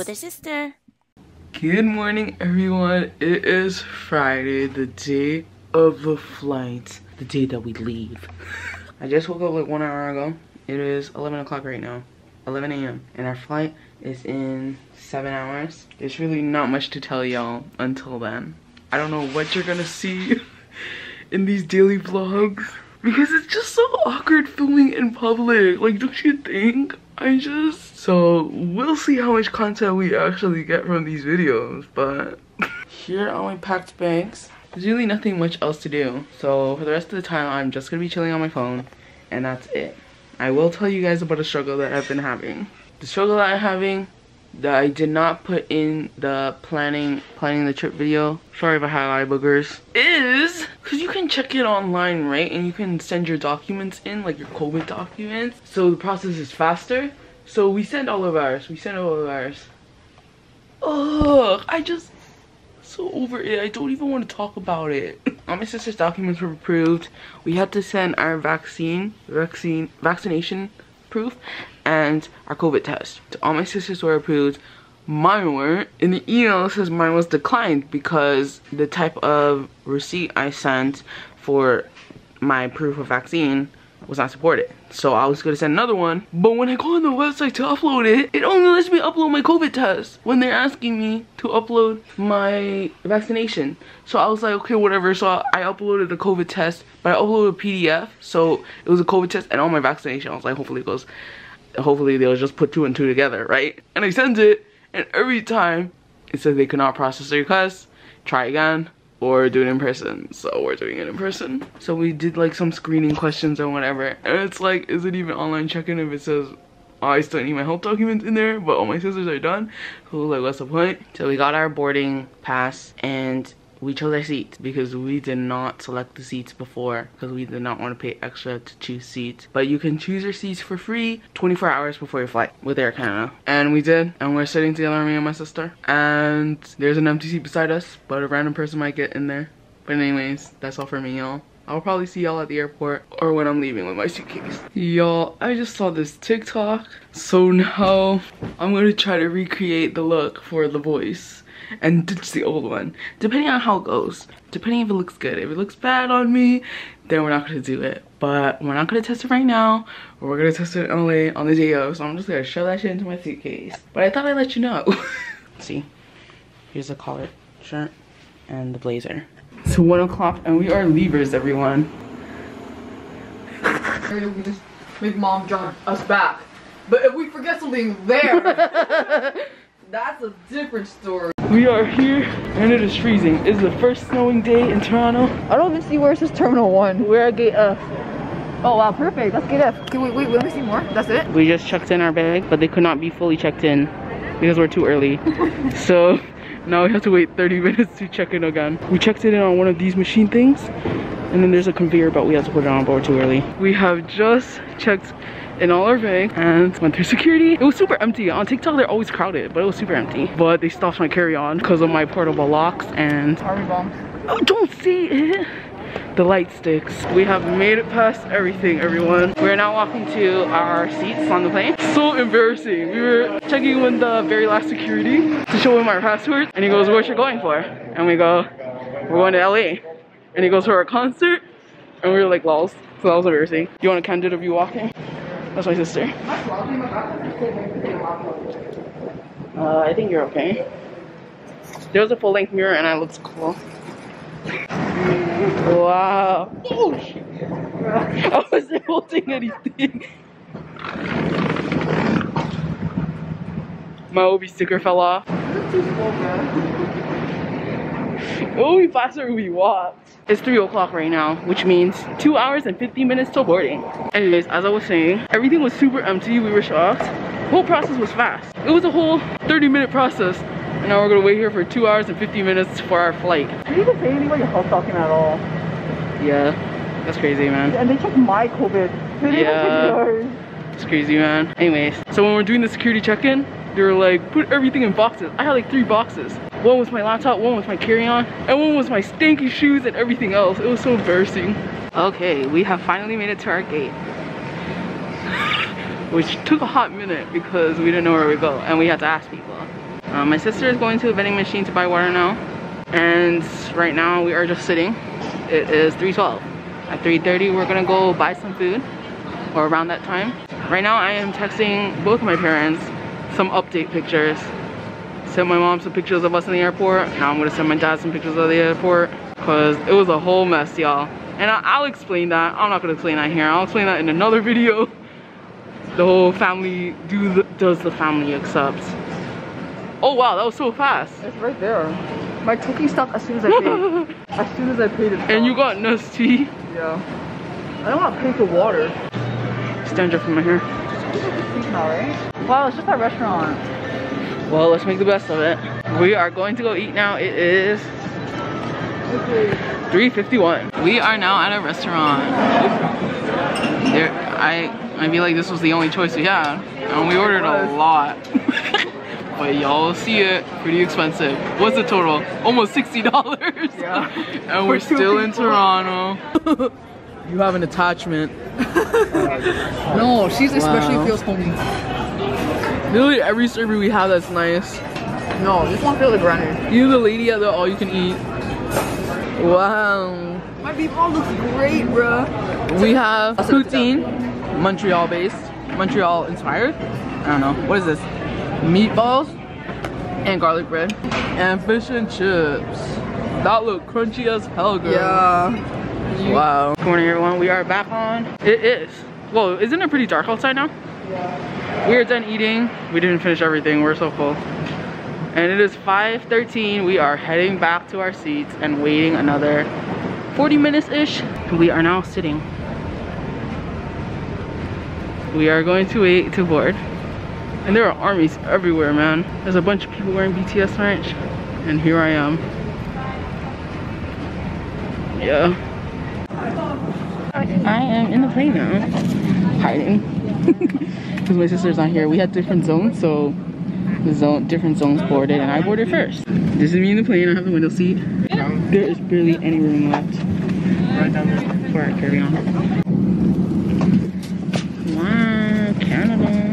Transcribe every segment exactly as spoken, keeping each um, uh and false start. with her sister. Good morning, everyone. It is Friday, the day of the flight, the day that we leave. I just woke up like one hour ago. It is eleven o'clock right now, eleven A M And our flight is in seven hours. There's really not much to tell y'all until then. I don't know what you're gonna see in these daily vlogs because it's just so awkward filming in public. Like, don't you think? I just... So, we'll see how much content we actually get from these videos, but... Here are my packed bags. There's really nothing much else to do. So, for the rest of the time, I'm just gonna be chilling on my phone, and that's it. I will tell you guys about a struggle that I've been having. The struggle that I'm having, that I did not put in the planning planning the trip video, sorry if I had eye boogers, is because you can check it online, right? And you can send your documents in, like your COVID documents. So the process is faster. So we send all of ours. We send all of ours. Ugh, I just... so over it. I don't even want to talk about it. All my sister's documents were approved. We had to send our vaccine, vaccine, vaccination proof and our COVID test. All my sisters were approved. Mine weren't. In the email it says mine was declined because the type of receipt I sent for my proof of vaccine was not supported. So I was gonna send another one, but when I go on the website to upload it, it only lets me upload my COVID test when they're asking me to upload my vaccination. So I was like, okay, whatever. So I uploaded the COVID test, but I uploaded a P D F. So it was a COVID test and all my vaccination. I was like, hopefully it goes, hopefully they'll just put two and two together, right? And I sent it, and every time it says they could not process your request, try again, or do it in person. So we're doing it in person. So we did like some screening questions or whatever, and it's like, is it even online check-in if it says, oh, I still need my health documents in there, but all my sisters are done? So we're like, what's the point? So we got our boarding pass and we chose our seats because we did not select the seats before because we did not want to pay extra to choose seats. But you can choose your seats for free twenty-four hours before your flight with Air Canada. And we did, and we're sitting together, me and my sister. And there's an empty seat beside us, but a random person might get in there. But anyways, that's all for me, y'all. I'll probably see y'all at the airport or when I'm leaving with my suitcase. Y'all, I just saw this TikTok. So now I'm gonna try to recreate the look for The Voice and ditch the old one, depending on how it goes, depending if it looks good. If it looks bad on me, then we're not gonna do it, but we're not gonna test it right now. We're gonna test it in L A on the day of, so I'm just gonna shove that shit into my suitcase. But I thought I'd let you know. See, here's the collar shirt and the blazer. It's one o'clock and we are leavers, everyone. We're gonna make mom drive us back, but if we forget something there, that's a different story. We are here and it is freezing. It's the first snowing day in Toronto. I don't even see where it says Terminal one. We're at Gate F. Oh wow, perfect. That's Gate F. Can we wait, let me see more? That's it? We just checked in our bag, but they could not be fully checked in because we're too early. So now we have to wait thirty minutes to check in again. We checked it in on one of these machine things, and then there's a conveyor belt we have to put it on, but we're too early. We have just checked in all our bags and went through security. It was super empty. On TikTok, they're always crowded, but it was super empty. But they stopped my carry-on because of my portable locks and... army bombs. Oh, don't see it. The light sticks. We have made it past everything, everyone. We're now walking to our seats on the plane. So embarrassing. We were checking with the very last security to show him our passport, and he goes, what you're going for? And we go, we're going to L A. And he goes for a concert, and we were like, lols. So that was embarrassing. Do you want a candid of you walking? That's my sister. Uh, I think you're okay. There was a full-length mirror and I looked cool. Wow. Oh, shit. I wasn't holding anything. My O B sticker fell off. Oh, we faster we walked. It's three o'clock right now, which means two hours and fifty minutes till boarding. Anyways, as I was saying, everything was super empty. We were shocked. The whole process was fast. It was a whole thirty minute process. And now we're gonna wait here for two hours and fifty minutes for our flight. Did you even pay anybody else talking at all? Yeah, that's crazy, man. And they took my COVID. They yeah, didn't take yours. It's crazy, man. Anyways, so when we're doing the security check-in, they were like, put everything in boxes. I had like three boxes. One was my laptop, one was my carry-on, and one was my stanky shoes and everything else. It was so embarrassing. Okay, we have finally made it to our gate. Which took a hot minute because we didn't know where we go and we had to ask people. Uh, my sister is going to a vending machine to buy water now, and right now we are just sitting. It is three twelve. At three thirty we're gonna go buy some food, or around that time. Right now I am texting both my parents some update pictures. Sent my mom some pictures of us in the airport. Now I'm gonna send my dad some pictures of the airport, cause it was a whole mess, y'all. And I'll explain that. I'm not gonna explain that here. I'll explain that in another video. The whole family do the, does the family accept. Oh wow, that was so fast. It's right there. My cookie stopped as soon as I paid. As soon as I paid it. And you got nuts tea? Yeah. I don't want to pay for water. Stand up from my hair. Right? Wow, it's just a restaurant. Well, let's make the best of it. We are going to go eat now. It is three fifty-one. We are now at a restaurant. There, I I feel like this was the only choice we had, and we ordered a lot. But y'all see it, pretty expensive. What's the total? Almost sixty dollars. Yeah. And we're still people. in Toronto. You have an attachment. No, she's especially wow. feels homey. Literally every server we have that's nice. No, this one feels like granny. You're the lady at the all you can eat. Wow. My meatball looks great, bro. We have poutine, Montreal based, Montreal inspired. I don't know, what is this? Meatballs and garlic bread and fish and chips. That look crunchy as hell, girl. Yeah. Wow. Good morning, everyone. We are back on. It is. Whoa, isn't it pretty dark outside now? Yeah. We are done eating. We didn't finish everything. We're so full. And it is five thirteen. We are heading back to our seats and waiting another forty minutes-ish. We are now sitting. We are going to wait to board. And there are armies everywhere, man. There's a bunch of people wearing B T S merch. And here I am. Yeah. I am in the plane now. Hiding. Because my sister's not here. We had different zones, so the zone, different zones boarded, and I boarded first. This is me in the plane. I have the window seat. There is barely any room left. Right down there before I carry on. Wow, Canada.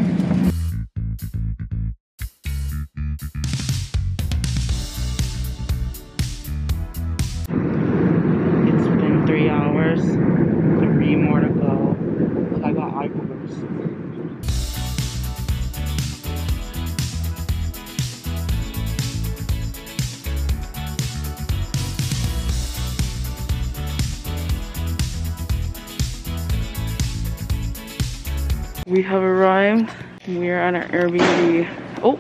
We have arrived. We are at our Airbnb. Oh,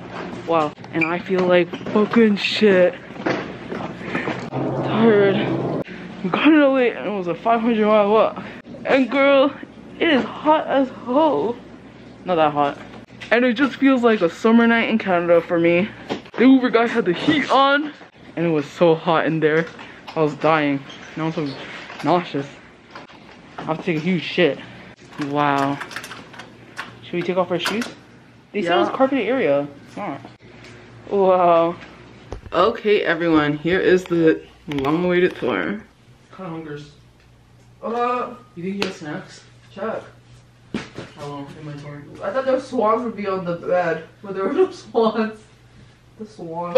wow. And I feel like fucking shit. I'm tired. We got in L A and it was a five hundred mile walk. And girl, it is hot as hell. Not that hot. And it just feels like a summer night in Canada for me. The Uber guys had the heat on. And it was so hot in there. I was dying. Now I'm so nauseous. I have to take a huge shit. Wow. Should we take off our shoes? They yeah. said it was carpeted area. It's not. Wow. Okay, everyone. Here is the long-awaited tour. Kind of hungers. Uh, you think you have snacks? Check. Oh, inventory. I thought those swans would be on the bed, but there were no swans. The swans.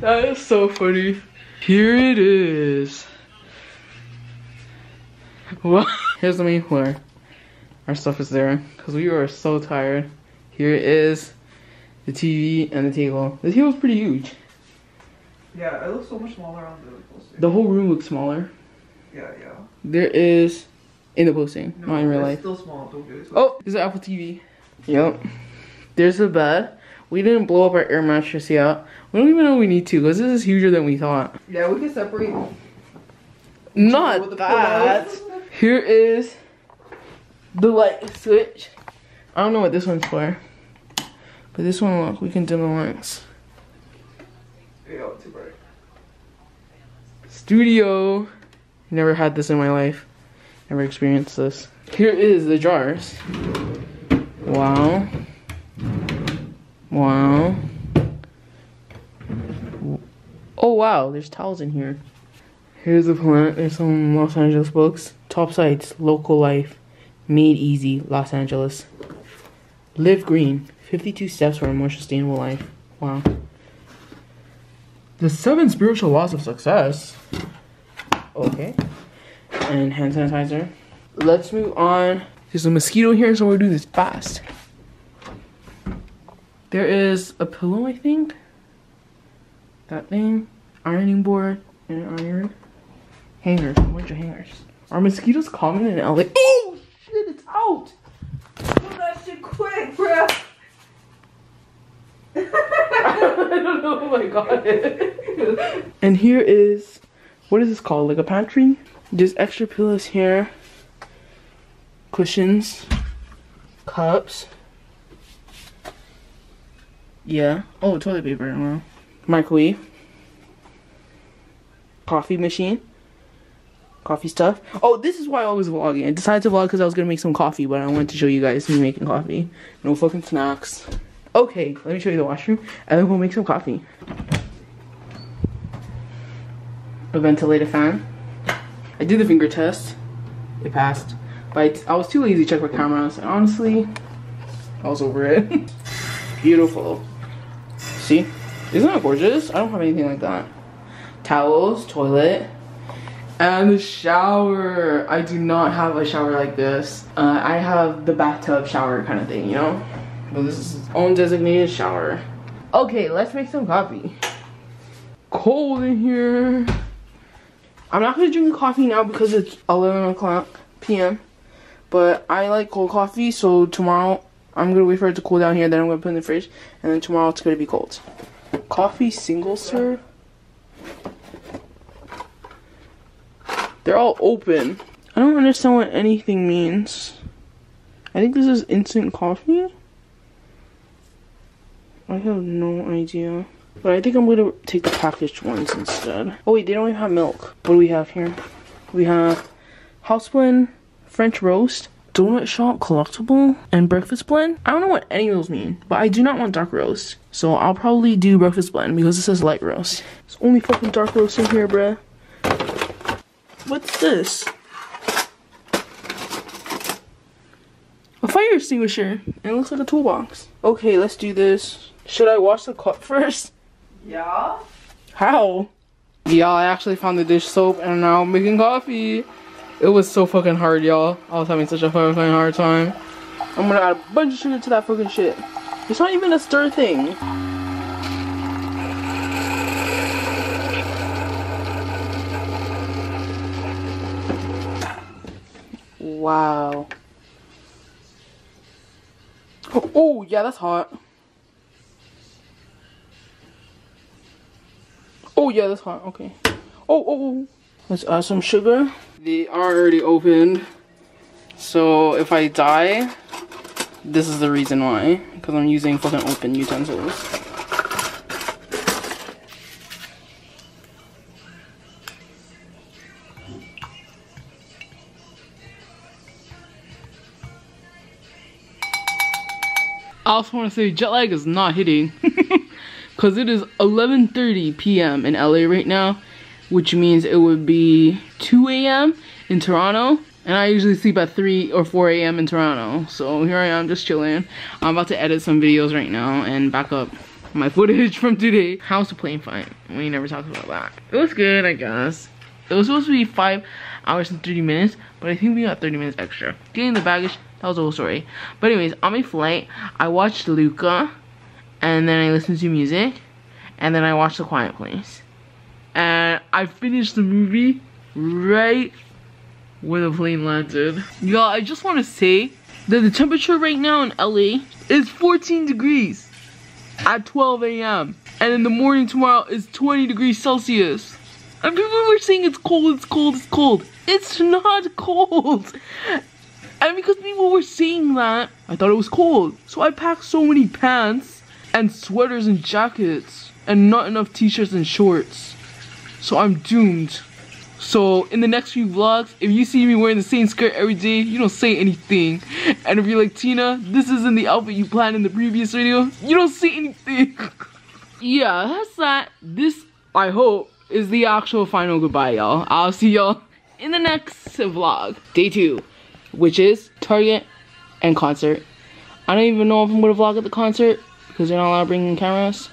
That is so funny. Here it is. What? Here's the main floor. Our stuff is there because we were so tired. Here is the T V and the table. The table's pretty huge. Yeah, it looks so much smaller on the posting. The whole room looks smaller. Yeah, yeah. There is in the posting, no, not in real it's life. Still small. Don't do it. Oh, there's an Apple T V. Yep. There's the bed. We didn't blow up our air mattress yet. We don't even know we need to because this is huger than we thought. Yeah, we can separate. Not that. Here is the light switch. I don't know what this one's for, but this one, look, we can dim the lights. Yeah, too bright. Studio. Never had this in my life. Never experienced this. Here is the jars. Wow. Wow. Oh wow, there's towels in here. Here's the plant. There's some Los Angeles books. Top sites, local life, made easy, Los Angeles. Live Green, fifty-two Steps for a More Sustainable Life. Wow. The Seven Spiritual Laws of Success. Okay. And hand sanitizer. Let's move on. There's a mosquito here, so we'll do this fast. There is a pillow, I think. That thing. Ironing board and an iron. Hanger. A bunch of hangers. Are mosquitoes common in L A? Oh, shit, it's out! Pull that shit quick, bruh! I don't know what my god is. And here is, what is this called? Like a pantry? There's extra pillows here. Cushions. Cups. Yeah. Oh, toilet paper. Wow. Microwave. Coffee machine. Coffee stuff. Oh, this is why I was vlogging. I decided to vlog because I was going to make some coffee, but I wanted to show you guys me making coffee. No fucking snacks. Okay, let me show you the washroom, and then we'll make some coffee. A ventilator fan. I did the finger test. It passed. But I was too lazy to check my cameras, and honestly, I was over it. Beautiful. See? Isn't that gorgeous? I don't have anything like that. Towels, toilet. And the shower. I do not have a shower like this. Uh, I have the bathtub shower kind of thing, you know? But this is its own designated shower. Okay, let's make some coffee. Cold in here. I'm not gonna drink coffee now because it's eleven o'clock p m But I like cold coffee, so tomorrow I'm gonna wait for it to cool down here, then I'm gonna put it in the fridge, and then tomorrow it's gonna be cold. Coffee single serve. They're all open. I don't understand what anything means. I think this is instant coffee. I have no idea. But I think I'm gonna take the packaged ones instead. Oh wait, they don't even have milk. What do we have here? We have house blend, French roast, donut shop, collectible, and breakfast blend. I don't know what any of those mean, but I do not want dark roast. So I'll probably do breakfast blend because it says light roast. It's only fucking dark roast in here, bruh. What's this? A fire extinguisher. It looks like a toolbox. Okay, let's do this. Should I wash the cup first? Yeah. How? Yeah, I actually found the dish soap and now I'm making coffee. It was so fucking hard, y'all. I was having such a fucking hard time. I'm gonna add a bunch of sugar to that fucking shit. It's not even a stir thing. Wow. Oh, oh, yeah, that's hot. Oh, yeah, that's hot. Okay. Oh, oh, oh. Let's add some sugar. They are already opened. So if I die, this is the reason why. Because I'm using fucking open utensils. I also want to say jet lag is not hitting because it is eleven thirty p m in L A right now, which means it would be two a m in Toronto, and I usually sleep at three or four a m in Toronto. So here I am just chilling. I'm about to edit some videos right now and back up my footage from today. How's the plane flight? We never talked about that. It was good, I guess. It was supposed to be five hours and thirty minutes, but I think we got thirty minutes extra. Getting the baggage, that was the whole story. But anyways, on my flight, I watched Luca, and then I listened to music, and then I watched The Quiet Place. And I finished the movie right when the plane landed. Y'all, I just want to say that the temperature right now in L A is fourteen degrees at twelve a m And in the morning tomorrow is twenty degrees Celsius. And people were saying it's cold, it's cold, it's cold. It's not cold. And because people were saying that, I thought it was cold. So I packed so many pants and sweaters and jackets and not enough t-shirts and shorts. So I'm doomed. So in the next few vlogs, if you see me wearing the same skirt every day, you don't say anything. And if you're like, Tina, this isn't the outfit you planned in the previous video, you don't say anything. Yeah, that's that. This, I hope, is the actual final goodbye, y'all. I'll see y'all in the next vlog. Day two. Which is Target and concert. I don't even know if I'm gonna vlog at the concert because they're not allowed to bring in cameras.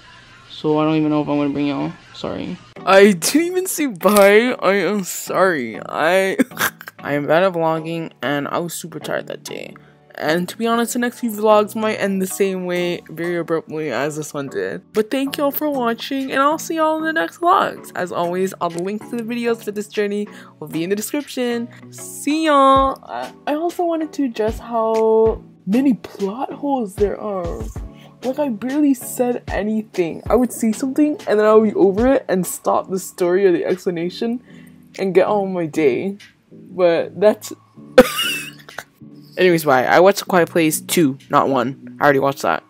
So I don't even know if I'm gonna bring y'all. Sorry. I didn't even say bye. I am sorry. I I am bad at vlogging and I was super tired that day. And to be honest, the next few vlogs might end the same way, very abruptly, as this one did. But thank y'all for watching, and I'll see y'all in the next vlogs. As always, all the links to the videos for this journey will be in the description. See y'all! I also wanted to address how many plot holes there are. Like, I barely said anything. I would say something, and then I would be over it and stop the story or the explanation and get on my day. But that's... Anyways, bye. I watched The Quiet Place two, not one. I already watched that.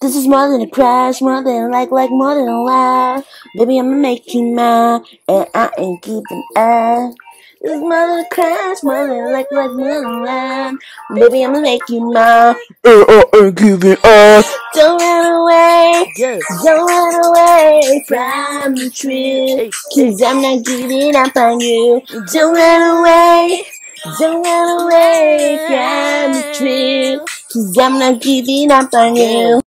This is more than a crash, more than a like, like, more than a laugh. Baby, I'ma make you mad, and I ain't keeping up. This is more than a crash, more than a like, like, more than a laugh. Baby, I'ma make you mad, and I ain't keeping up. Don't run away, yes. Don't run away from the truth, cause I'm not giving up on you. Don't run away, don't run away from the truth, cause I'm not giving up on you.